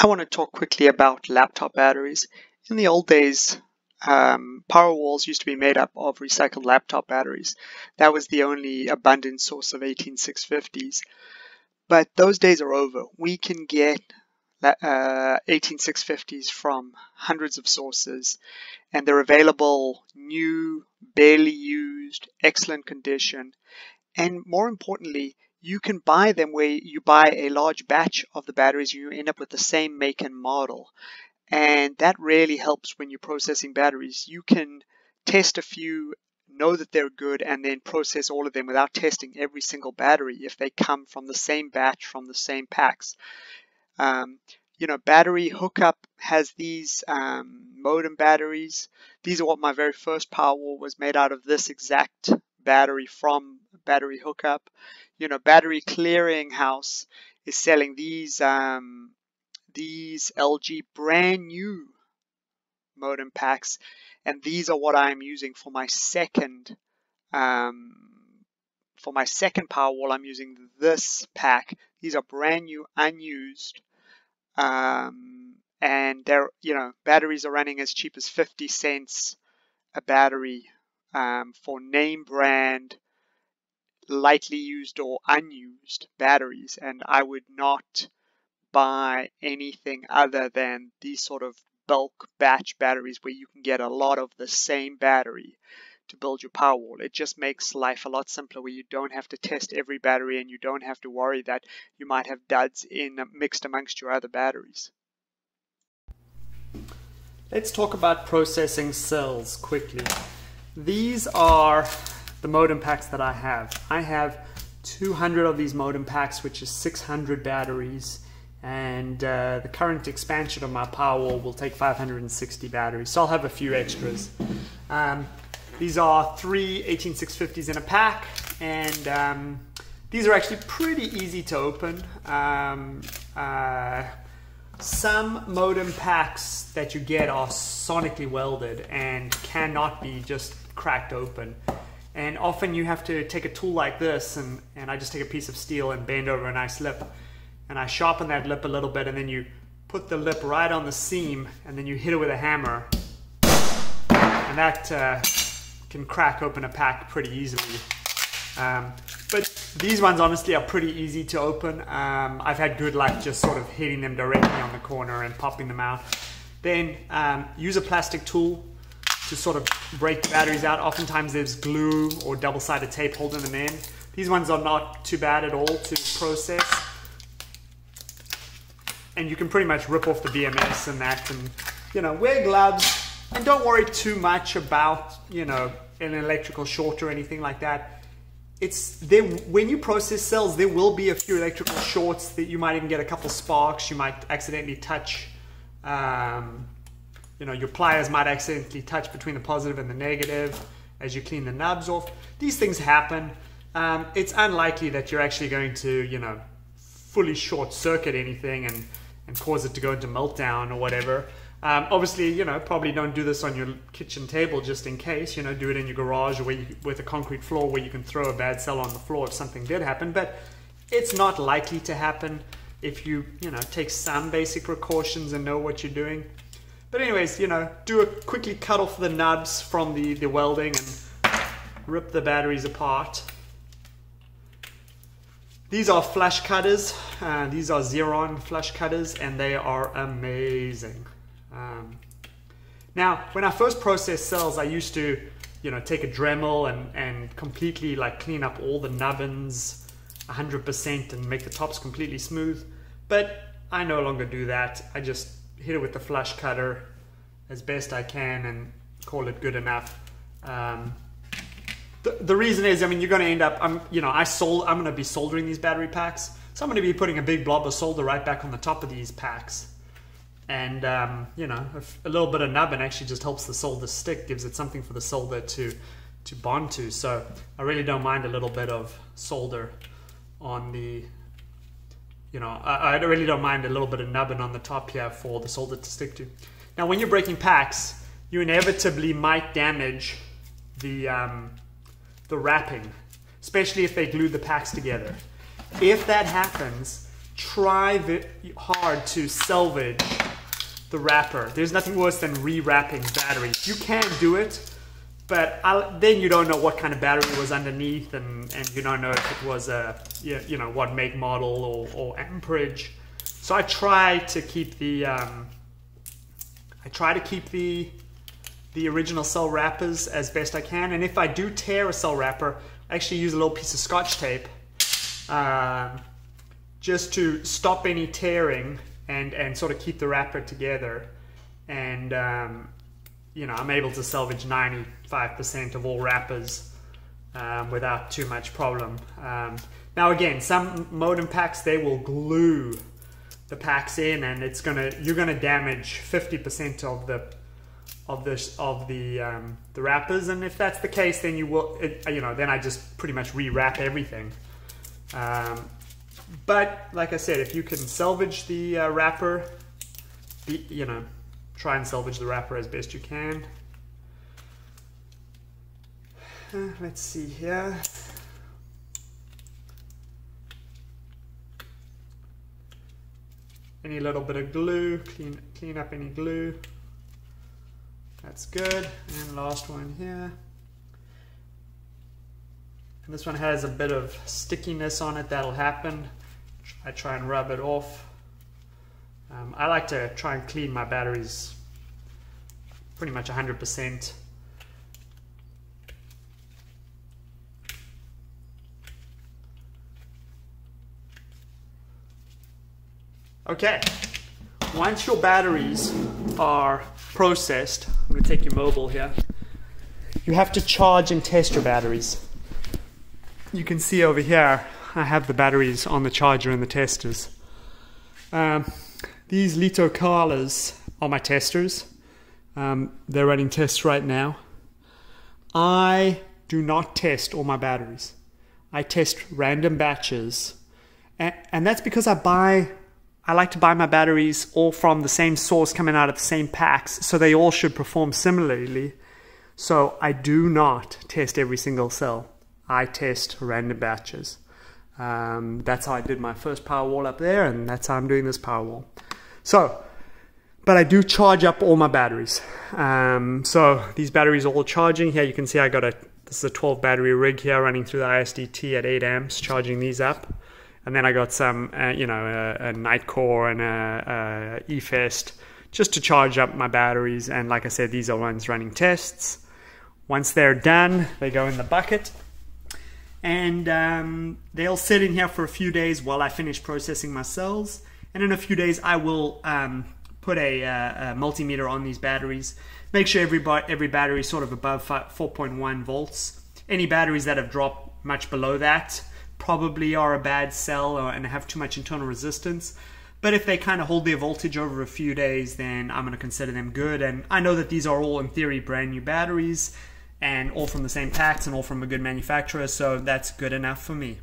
I want to talk quickly about laptop batteries. In the old days, Powerwalls used to be made up of recycled laptop batteries. That was the only abundant source of 18650s. But those days are over. We can get 18650s from hundreds of sources, and they're available new, barely used, excellent condition. And more importantly, you can buy them where you buy a large batch of the batteries, you end up with the same make and model. And that really helps when you're processing batteries. You can test a few, know that they're good, and then process all of them without testing every single battery if they come from the same batch, from the same packs. Battery hookup has these modem batteries. These are what my very first Powerwall was made out of, this exact battery from battery hookup. Battery clearinghouse is selling these LG brand new modem packs, and these are what I'm using for my second Powerwall. I'm using this pack. These are brand new, unused, and they're, batteries are running as cheap as 50 cents a battery for name brand, lightly used or unused batteries, and I would not buy anything other than these sort of bulk batch batteries where you can get a lot of the same battery to build your Powerwall. It just makes life a lot simpler where you don't have to test every battery and you don't have to worry that you might have duds mixed amongst your other batteries. Let's talk about processing cells quickly. These are the modem packs that I have. I have 200 of these modem packs, which is 600 batteries. And the current expansion of my Powerwall will take 560 batteries, so I'll have a few extras. These are three 18650s in a pack, and these are actually pretty easy to open. Some modem packs that you get are sonically welded and cannot be just cracked open. And often you have to take a tool like this, and I just take a piece of steel and bend over a nice lip. And I sharpen that lip a little bit, and then you put the lip right on the seam, and then you hit it with a hammer, and that can crack open a pack pretty easily. But these ones honestly are pretty easy to open. I've had good luck just sort of hitting them directly on the corner and popping them out. Then use a plastic tool to sort of break the batteries out. Oftentimes there's glue or double-sided tape holding them in. These ones are not too bad at all to process. And you can pretty much rip off the BMS and that, and wear gloves and don't worry too much about an electrical short or anything like that. When you process cells, there will be a few electrical shorts that you might even get a couple sparks. You might accidentally touch, your pliers might accidentally touch between the positive and the negative as you clean the nubs off. These things happen. It's unlikely that you're actually going to, fully short circuit anything and cause it to go into meltdown or whatever. Obviously, probably don't do this on your kitchen table just in case. Do it in your garage or with a concrete floor where you can throw a bad cell on the floor if something did happen. But it's not likely to happen if you, take some basic precautions and know what you're doing. But anyways, quickly cut off the nubs from the welding and rip the batteries apart. These are flush cutters. These are Xeron flush cutters, and they are amazing. Now, when I first processed cells, I used to, take a Dremel and completely clean up all the nubbins 100% and make the tops completely smooth. But I no longer do that. I just hit it with the flush cutter as best I can and call it good enough. The reason is, you're going to end up, I'm going to be soldering these battery packs. So I'm going to be putting a big blob of solder right back on the top of these packs. And, a little bit of nubbin actually just helps the solder stick, gives it something for the solder to bond to. So I really don't mind a little bit of solder on the, I really don't mind a little bit of nubbin on the top here for the solder to stick to. Now, when you're breaking packs, you inevitably might damage the wrapping, especially if they glue the packs together. If that happens, try hard to salvage the wrapper. There's nothing worse than re-wrapping batteries. You can do it, but then you don't know what kind of battery was underneath, and you don't know if it was a, you know, what make, model, or amperage. So I try to keep the I try to keep the original cell wrappers as best I can, and if I do tear a cell wrapper, I actually use a little piece of Scotch tape just to stop any tearing and sort of keep the wrapper together. And you know, I'm able to salvage 95% of all wrappers without too much problem. Now again, some modem packs, they will glue the packs in, and it's gonna, you're gonna damage 50% of the wrappers. And if that's the case, then you will, you know, then I just pretty much re-wrap everything. But like I said, if you can salvage the wrapper, you know, try and salvage the wrapper as best you can. Let's see here. Any little bit of glue, clean up any glue. That's good. And last one here. And this one has a bit of stickiness on it. That'll happen. I try and rub it off. I like to try and clean my batteries pretty much 100%. Okay, once your batteries are processed, I'm going to take your mobile here, you have to charge and test your batteries. You can see over here, I have the batteries on the charger and the testers. These Lito Carlas are my testers. They're running tests right now. I do not test all my batteries. I test random batches. And that's because I like to buy my batteries all from the same source, coming out of the same packs, so they all should perform similarly. So I do not test every single cell. I test random batches. That's how I did my first Powerwall up there, and that's how I'm doing this Powerwall. So, but I do charge up all my batteries. So these batteries are all charging here. You can see I got this is a 12 battery rig here running through the ISDT at 8 amps, charging these up. And then I got some, you know, a Nitecore and a EFest, just to charge up my batteries. And like I said, these are ones running tests. Once they're done, they go in the bucket. And they'll sit in here for a few days while I finish processing my cells. And in a few days, I will put a multimeter on these batteries. Make sure every battery is sort of above 4.1 volts. Any batteries that have dropped much below that probably are a bad cell and have too much internal resistance. But if they kind of hold their voltage over a few days, then I'm going to consider them good. And I know that these are all, in theory, brand new batteries, and all from the same packs and all from a good manufacturer, so that's good enough for me.